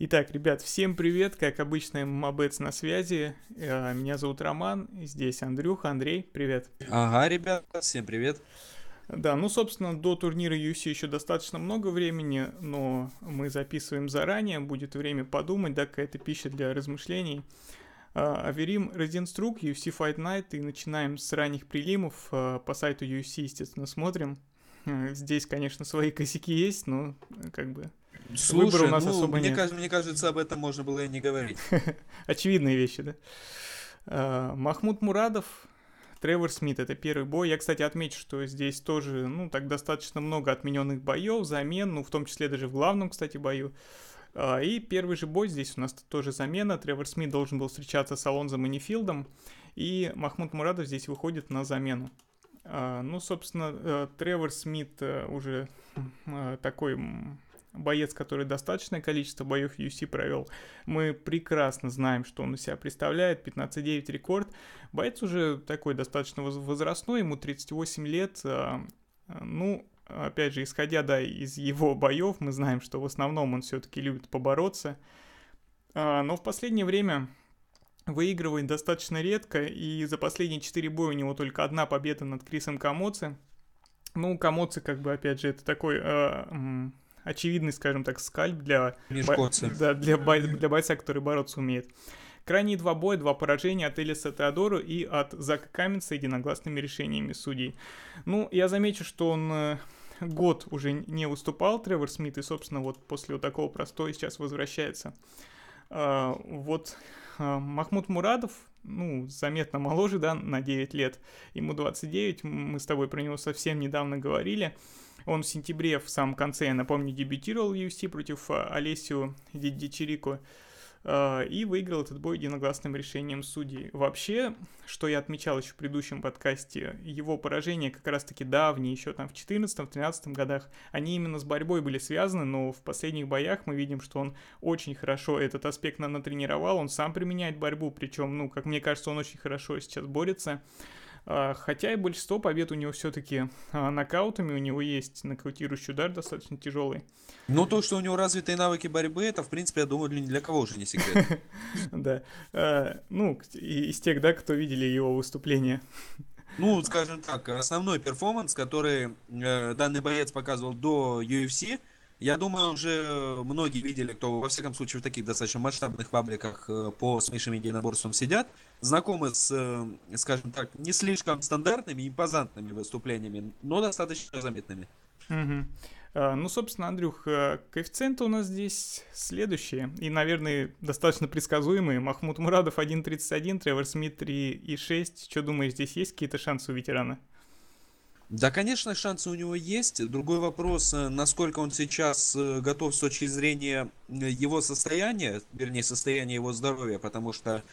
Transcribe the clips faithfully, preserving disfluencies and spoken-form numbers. Итак, ребят, всем привет, как обычно, MMABets на связи, меня зовут Роман, здесь Андрюха, Андрей, привет. Ага, ребят, всем привет. Да, ну, собственно, до турнира ю эф си еще достаточно много времени, но мы записываем заранее, будет время подумать, да, какая-то пища для размышлений. Overeem, Rozenstruik, ю эф си Fight Night, и начинаем с ранних прилимов, по сайту ю эф си, естественно, смотрим. Здесь, конечно, свои косяки есть, но как бы... Слушай, выбора у нас ну, особо мне, нет. Кажется, мне кажется, об этом можно было и не говорить. Очевидные вещи, да? А, Махмуд Мурадов, Тревор Смит, это первый бой. Я, кстати, отмечу, что здесь тоже, ну, так достаточно много отмененных боев, замен, ну, в том числе даже в главном, кстати, бою. А, и первый же бой здесь у нас тоже замена. Тревор Смит должен был встречаться с Алонзо Манифилдом, и Махмуд Мурадов здесь выходит на замену. А, ну, собственно, Тревор Смит уже такой... Боец, который достаточное количество боев ю эф си провел. Мы прекрасно знаем, что он из себя представляет. пятнадцать девять рекорд. Боец уже такой достаточно возрастной, ему тридцать восемь лет. Ну, опять же, исходя, да, из его боев, мы знаем, что в основном он все-таки любит побороться. Но в последнее время выигрывает достаточно редко. И за последние четыре боя у него только одна победа над Крисом Камоци. Ну, Камоци, как бы, опять же, это такой... очевидный, скажем так, скальп для, бо... да, для, бо... для бойца, который бороться умеет. Крайние два боя, два поражения от Элиса Теодору и от Зака Каменца единогласными решениями судей. Ну, я замечу, что он год уже не выступал, Тревор Смит, и, собственно, вот после вот такого простоя сейчас возвращается. Вот Махмуд Мурадов, ну, заметно моложе, да, на девять лет. Ему двадцать девять, мы с тобой про него совсем недавно говорили. Он в сентябре, в самом конце, я напомню, дебютировал в ю эф си против Алесио Дичирико э, и выиграл этот бой единогласным решением судей. Вообще, что я отмечал еще в предыдущем подкасте, его поражения как раз-таки давние, еще там в четырнадцатом-тринадцатом годах, они именно с борьбой были связаны, но в последних боях мы видим, что он очень хорошо этот аспект натренировал, он сам применяет борьбу, причем, ну, как мне кажется, он очень хорошо сейчас борется. Хотя и большинство побед у него все-таки нокаутами, у него есть нокаутирующий удар достаточно тяжелый. Но то, что у него развитые навыки борьбы, это, в принципе, я думаю, для кого уже не секрет. Да, ну, из тех, да, кто видели его выступление. Ну, скажем так, основной перформанс, который данный боец показывал до ю эф си, я думаю, уже многие видели, кто, во всяком случае, в таких достаточно масштабных пабликах по смешанным единоборствам сидят, знакомы с, скажем так, не слишком стандартными, импозантными выступлениями, но достаточно заметными. Угу. Ну, собственно, Андрюх, коэффициенты у нас здесь следующие, и, наверное, достаточно предсказуемые. Махмуд Мурадов один тридцать один, Тревор Смит три шесть. Что думаешь, здесь есть какие-то шансы у ветерана? Да, конечно, шансы у него есть. Другой вопрос, насколько он сейчас готов с точки зрения его состояния, вернее, состояния его здоровья, потому что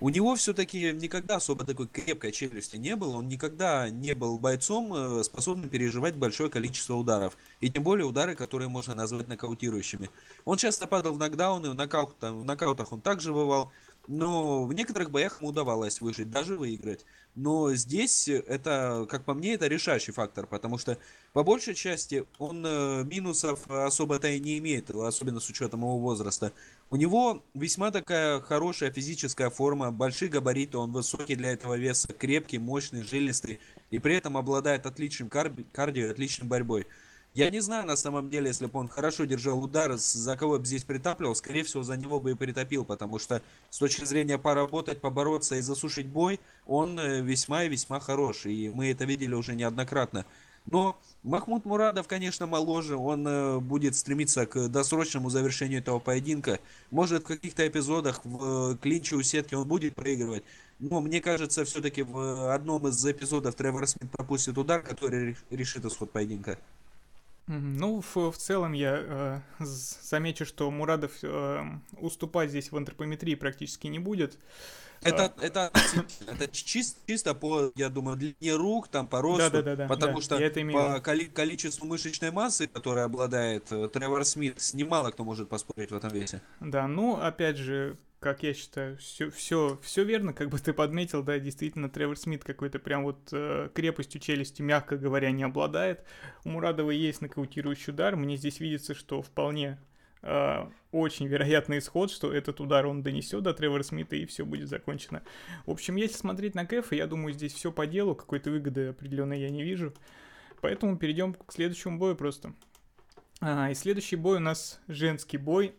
у него все-таки никогда особо такой крепкой челюсти не было, он никогда не был бойцом, способным переживать большое количество ударов, и тем более удары, которые можно назвать нокаутирующими. Он часто падал в нокдауны, в нокаутах, в нокаутах он также бывал, но в некоторых боях ему удавалось выжить, даже выиграть. Но здесь, это, как по мне, это решающий фактор, потому что по большей части он минусов особо-то и не имеет, особенно с учетом его возраста. У него весьма такая хорошая физическая форма, большие габариты, он высокий для этого веса, крепкий, мощный, жилистый, и при этом обладает отличным карди- кардио, отличной борьбой. Я не знаю, на самом деле, если бы он хорошо держал удар, за кого бы здесь притапливал, скорее всего, за него бы и притопил, потому что с точки зрения поработать, побороться и засушить бой, он весьма и весьма хорош, и мы это видели уже неоднократно. Но Махмуд Мурадов, конечно, моложе, он будет стремиться к досрочному завершению этого поединка. Может, в каких-то эпизодах в клинче у сетки он будет проигрывать, но мне кажется, все-таки в одном из эпизодов Тревор Смит пропустит удар, который решит исход поединка. Ну, в, в целом я э, замечу, что Мурадов э, уступать здесь в антропометрии практически не будет. Это, а... это, это чисто, чисто по, я думаю, длине рук, там, по росту, да, да, да, потому да, что по коли- количеству мышечной массы, которой обладает Тревор Смит, немало кто может поспорить в этом весе. Да, ну, опять же, как я считаю, все, все, все верно, как бы ты подметил, да, действительно, Тревор Смит какой-то прям вот э, крепостью челюсти, мягко говоря, не обладает. У Мурадова есть нокаутирующий удар, мне здесь видится, что вполне э, очень вероятный исход, что этот удар он донесет до Тревора Смита, и все будет закончено. В общем, если смотреть на кэфа, я думаю, здесь все по делу, какой-то выгоды определенной я не вижу. Поэтому перейдем к следующему бою просто. А, и следующий бой у нас женский бой.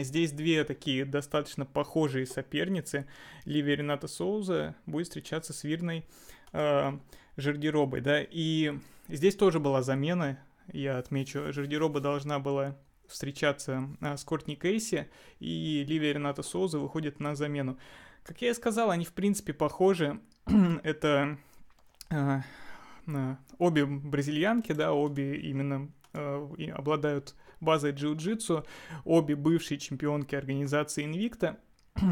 Здесь две такие достаточно похожие соперницы. Ливия Рената Соуза будет встречаться с Вирной э, Яндиробой, да. И здесь тоже была замена, я отмечу. Яндироба должна была встречаться э, с Кортни Кейси, и Ливия Рената Соуза выходит на замену. Как я и сказал, они в принципе похожи. Это э, э, обе бразильянки, да, обе именно э, обладают базой джиу-джитсу, обе бывшие чемпионки организации Invicta.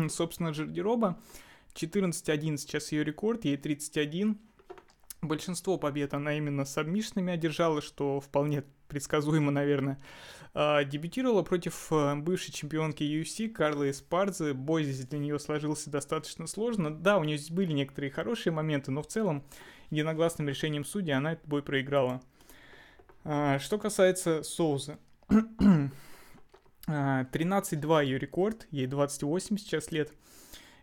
Собственно, Яндироба четырнадцать один сейчас ее рекорд, ей тридцать один. Большинство побед она именно сабмишинами одержала, что вполне предсказуемо, наверное. Дебютировала против бывшей чемпионки ю эф си Карлы Эспарзы. Бой здесь для нее сложился достаточно сложно. Да, у нее здесь были некоторые хорошие моменты, но в целом единогласным решением судей она этот бой проиграла. Что касается Соузы, тринадцать два ее рекорд, ей двадцать восемь сейчас лет.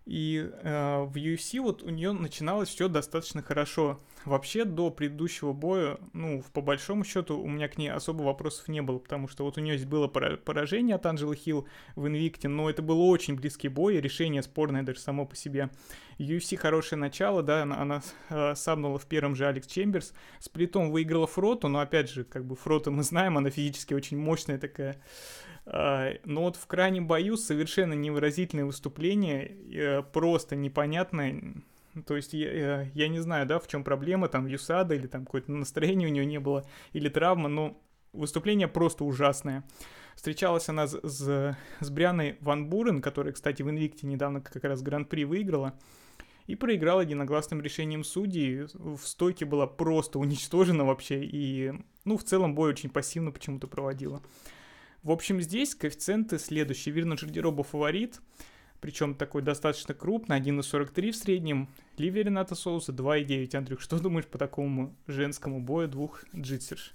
И э, в ю эф си вот у нее начиналось все достаточно хорошо. Вообще до предыдущего боя, ну, по большому счету, у меня к ней особо вопросов не было, потому что вот у нее здесь было поражение от Анджелы Хилл в Invicta, но это был очень близкий бой, и решение спорное даже само по себе. ю эф си хорошее начало, да, она, она э, сабнула в первом же Алекс Чемберс, сплитом выиграла Фроту, но опять же, как бы Фроту мы знаем, она физически очень мощная такая. Но вот в крайнем бою совершенно невыразительное выступление, просто непонятное. То есть я, я не знаю, да, в чем проблема, там, Юсада или там какое-то настроение у нее не было, или травма, но выступление просто ужасное. Встречалась она с, с, с Брянной Ван Бурен, которая, кстати, в Invicta недавно как раз Гран-при выиграла, и проиграла единогласным решением судей. В стойке была просто уничтожена вообще, и, ну, в целом бой очень пассивно почему-то проводила. В общем, здесь коэффициенты следующие. Вирна Яндироба фаворит, причем такой достаточно крупный, один сорок три в среднем. Ливия Рената Соуза два девять. Андрюх, что думаешь по такому женскому бою двух джитсерш?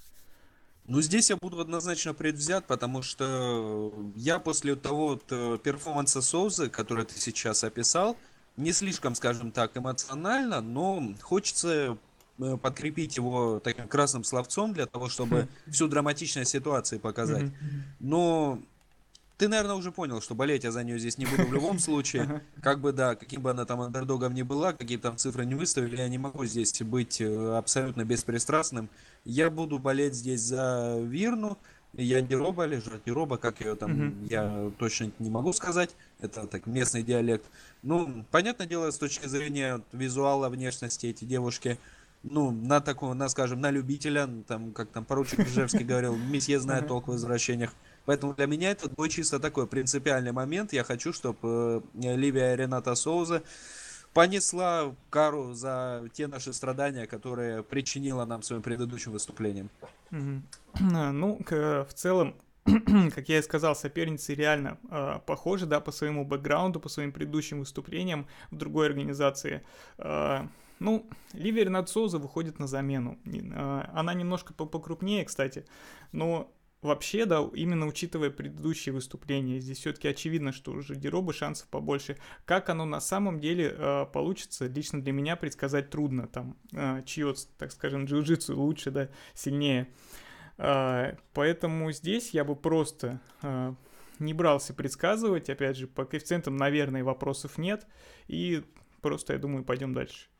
Ну, здесь я буду однозначно предвзят, потому что я после того вот перформанса Соузы, который ты сейчас описал, не слишком, скажем так, эмоционально, но хочется подкрепить его таким красным словцом для того, чтобы всю драматичность ситуации показать. Но ты, наверное, уже понял, что болеть я за нее здесь не буду в любом случае. Как бы, да, каким бы она там андердогом ни была, какие бы там цифры не выставили, я не могу здесь быть абсолютно беспристрастным. Я буду болеть здесь за Вирну Яндироба или Яндироба, как ее там, я точно не могу сказать. Это так, местный диалект. Ну, понятное дело, с точки зрения визуала, внешности эти девушки, ну, на такого, на, скажем, на любителя, там, как там поручик Ржевский говорил, месье знает толк в возвращениях. Поэтому для меня это был чисто такой принципиальный момент. Я хочу, чтобы э, Ливия Рената Соуза понесла кару за те наши страдания, которые причинила нам своим предыдущим выступлением. Ну, в целом, как я и сказал, соперницы реально э, похожи, да, по своему бэкграунду, по своим предыдущим выступлениям в другой организации. Э, Ну, Ливия Рената Соуза выходит на замену. Она немножко покрупнее, кстати, но вообще, да, именно учитывая предыдущие выступления, здесь все-таки очевидно, что у Яндиробы шансов побольше. Как оно на самом деле э, получится, лично для меня предсказать трудно. Там, э, чье, так скажем, джиу-джитсу лучше, да, сильнее. Э, поэтому здесь я бы просто... Э, не брался предсказывать. Опять же, по коэффициентам, наверное, вопросов нет. И просто, я думаю, пойдем дальше.